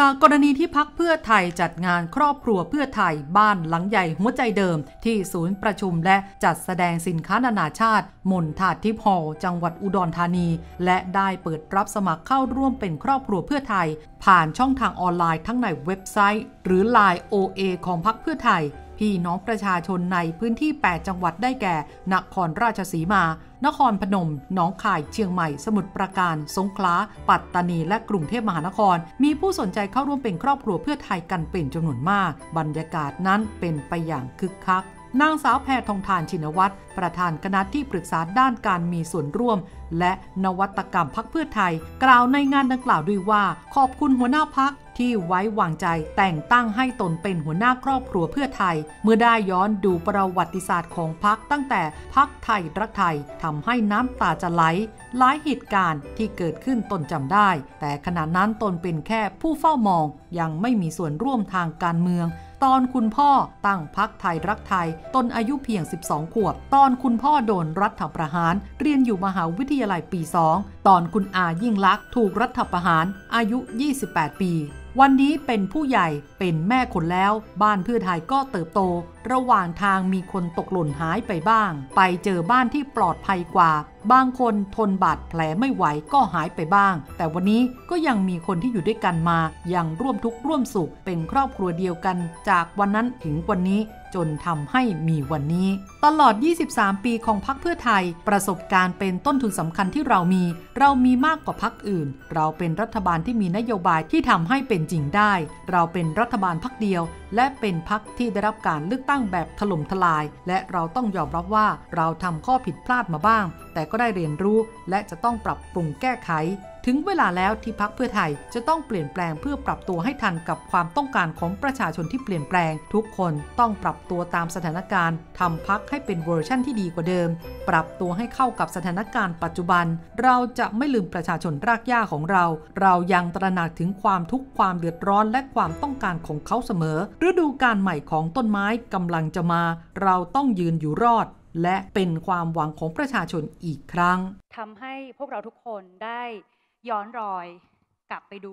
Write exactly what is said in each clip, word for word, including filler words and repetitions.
จากกรณีที่พรรคเพื่อไทยจัดงานครอบครัวเพื่อไทยบ้านหลังใหญ่หัวใจเดิมที่ศูนย์ประชุมและจัดแสดงสินค้านานาชาติมณฑาทิพย์ฮอลล์จังหวัดอุดรธานีและได้เปิดรับสมัครเข้าร่วมเป็นครอบครัวเพื่อไทยผ่านช่องทางออนไลน์ทั้งในเว็บไซต์หรือ ไลน์ โอ เอ ของพรรคเพื่อไทยพี่น้องประชาชนในพื้นที่แปดจังหวัดได้แก่นครราชสีมานครพนมหนองคายเชียงใหม่สมุทรปราการสงขลาปัตตานีและกรุงเทพมหานครมีผู้สนใจเข้าร่วมเป็นครอบครัวเพื่อไทยกันเป็นจำนวนมากบรรยากาศนั้นเป็นไปอย่างคึกคักนางสาวแพทองธารชินวัตรประธานคณะที่ปรึกษาด้านการมีส่วนร่วมและนวัตกรรมพรรคเพื่อไทยกล่าวในงานดังกล่าวด้วยว่าขอบคุณหัวหน้าพรรคที่ไว้วางใจแต่งตั้งให้ตนเป็นหัวหน้าครอบครัวเพื่อไทยเมื่อได้ย้อนดูประวัติศาสตร์ของพรรคตั้งแต่พรรคไทยรักไทยทำให้น้ำตาจะไหลหลายเหตุการณ์ที่เกิดขึ้นตนจำได้แต่ขณะนั้นตนเป็นแค่ผู้เฝ้ามองยังไม่มีส่วนร่วมทางการเมืองตอนคุณพ่อตั้งพรรคไทยรักไทยตนอายุเพียงสิบสองขวบตอนคุณพ่อโดนรัฐประหารเรียนอยู่มหาวิทยาลัยปีสองตอนคุณอายิ่งลักษณ์ถูกรัฐประหารอายุยี่สิบแปดปีวันนี้เป็นผู้ใหญ่เป็นแม่คนแล้วบ้านเพื่อไทยก็เติบโตระหว่างทางมีคนตกหล่นหายไปบ้างไปเจอบ้านที่ปลอดภัยกว่าบางคนทนบาดแผลไม่ไหวก็หายไปบ้างแต่วันนี้ก็ยังมีคนที่อยู่ด้วยกันมายังร่วมทุกข์ร่วมสุขเป็นครอบครัวเดียวกันจากวันนั้นถึงวันนี้จนทำให้มีวันนี้ตลอดยี่สิบสามปีของพรรคเพื่อไทยประสบการณ์เป็นต้นทุนสำคัญที่เรามีเรามีมากกว่าพรรคอื่นเราเป็นรัฐบาลที่มีนโยบายที่ทำให้เป็นจริงได้เราเป็นรัฐบาลพรรคเดียวและเป็นพรรคที่ได้รับการเลือกตั้งแบบถล่มทลายและเราต้องยอมรับว่าเราทำข้อผิดพลาดมาบ้างแต่ก็ได้เรียนรู้และจะต้องปรับปรุงแก้ไขถึงเวลาแล้วที่พรรคเพื่อไทยจะต้องเปลี่ยนแปลงเพื่อปรับตัวให้ทันกับความต้องการของประชาชนที่เปลี่ยนแปลงทุกคนต้องปรับตัวตามสถานการณ์ทำพรรคให้เป็นเวอร์ชั่นที่ดีกว่าเดิมปรับตัวให้เข้ากับสถานการณ์ปัจจุบันเราจะไม่ลืมประชาชนรากหญ้าของเราเรายังตระหนักถึงความทุกข์ความเดือดร้อนและความต้องการของเขาเสมอฤดูกาลใหม่ของต้นไม้กำลังจะมาเราต้องยืนอยู่รอดและเป็นความหวังของประชาชนอีกครั้งทำให้พวกเราทุกคนได้ย้อนรอยกลับไปดู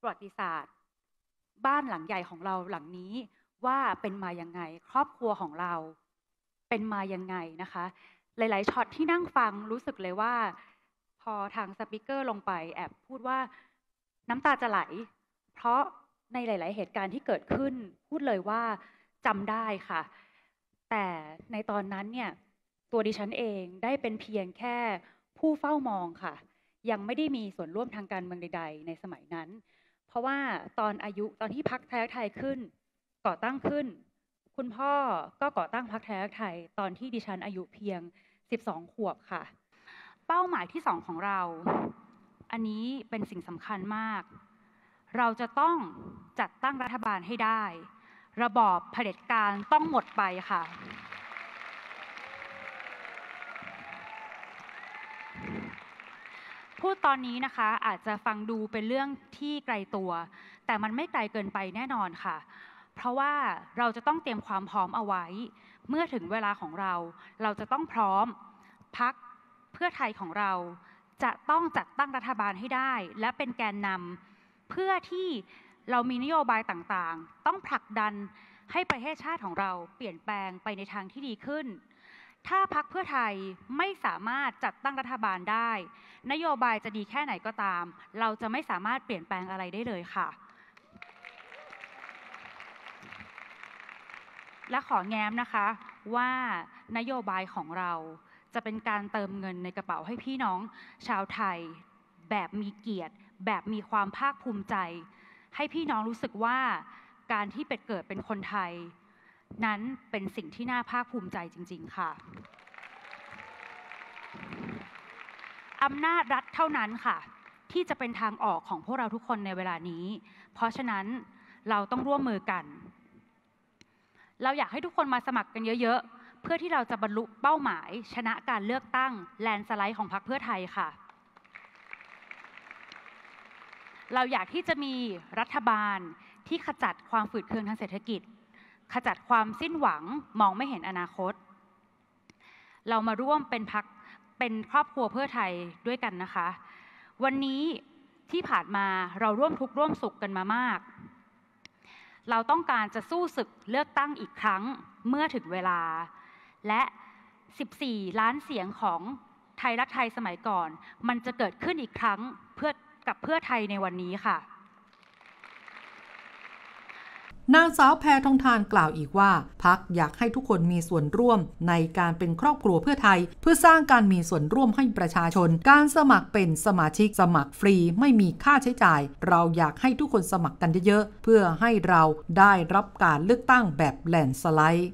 ประวัติศาสตร์บ้านหลังใหญ่ของเราหลังนี้ว่าเป็นมายังไงครอบครัวของเราเป็นมายังไงนะคะหลายๆช็อตที่นั่งฟังรู้สึกเลยว่าพอทางสปีกเกอร์ลงไปแอบพูดว่าน้ำตาจะไหลเพราะในหลายๆเหตุการณ์ที่เกิดขึ้นพูดเลยว่าจำได้ค่ะแต่ในตอนนั้นเนี่ยตัวดิฉันเองได้เป็นเพียงแค่ผู้เฝ้ามองค่ะยังไม่ได้มีส่วนร่วมทางการเมืองใดๆในสมัยนั้นเพราะว่าตอนอายุตอนที่พรรคไทยรักไทยขึ้นก่อตั้งขึ้นคุณพ่อก็ก่อตั้งพรรคไทยรักไทยตอนที่ดิฉันอายุเพียงสิบสองขวบค่ะเป้าหมายที่สองของเราอันนี้เป็นสิ่งสำคัญมากเราจะต้องจัดตั้งรัฐบาลให้ได้ระบอบเผด็จการต้องหมดไปค่ะพูดตอนนี้นะคะอาจจะฟังดูเป็นเรื่องที่ไกลตัวแต่มันไม่ไกลเกินไปแน่นอนค่ะเพราะว่าเราจะต้องเตรียมความพร้อมเอาไว้เมื่อถึงเวลาของเราเราจะต้องพร้อมพรรคเพื่อไทยของเราจะต้องจัดตั้งรัฐบาลให้ได้และเป็นแกนนำเพื่อที่เรามีนโยบายต่างๆต้องผลักดันให้ประเทศชาติของเราเปลี่ยนแปลงไปในทางที่ดีขึ้นถ้าพรรคเพื่อไทยไม่สามารถจัดตั้งรัฐบาลได้นโยบายจะดีแค่ไหนก็ตามเราจะไม่สามารถเปลี่ยนแปลงอะไรได้เลยค่ะและขอแง้มนะคะว่านโยบายของเราจะเป็นการเติมเงินในกระเป๋าให้พี่น้องชาวไทยแบบมีเกียรติแบบมีความภาคภูมิใจให้พี่น้องรู้สึกว่าการที่เป็ดเกิดเป็นคนไทยนั้นเป็นสิ่งที่น่าภาคภูมิใจจริงๆค่ะอำนาจรัฐเท่านั้นค่ะที่จะเป็นทางออกของพวกเราทุกคนในเวลานี้เพราะฉะนั้นเราต้องร่วมมือกันเราอยากให้ทุกคนมาสมัครกันเยอะๆเพื่อที่เราจะบรรลุเป้าหมายชนะการเลือกตั้งแลนด์สไลด์ของพรรคเพื่อไทยค่ะเราอยากที่จะมีรัฐบาลที่ขจัดความฝืดเคืองทางเศรษฐกิจขจัดความสิ้นหวังมองไม่เห็นอนาคตเรามาร่วมเป็นพรรคเป็นครอบครัวเพื่อไทยด้วยกันนะคะวันนี้ ที่ผ่านมาเราร่วมทุกข์ร่วมสุขกันมามากเราต้องการจะสู้ศึกเลือกตั้งอีกครั้งเมื่อถึงเวลาและสิบสี่ล้านเสียงของไทยรักไทยสมัยก่อนมันจะเกิดขึ้นอีกครั้งเพื่อกับเพื่อไทยในวันนี้ค่ะนางสาวแพทองธารกล่าวอีกว่าพรรคอยากให้ทุกคนมีส่วนร่วมในการเป็นครอบครัวเพื่อไทยเพื่อสร้างการมีส่วนร่วมให้ประชาชนการสมัครเป็นสมาชิกสมัครฟรีไม่มีค่าใช้จ่ายเราอยากให้ทุกคนสมัครกันเยอะๆเพื่อให้เราได้รับการเลือกตั้งแบบแลนด์สไลด์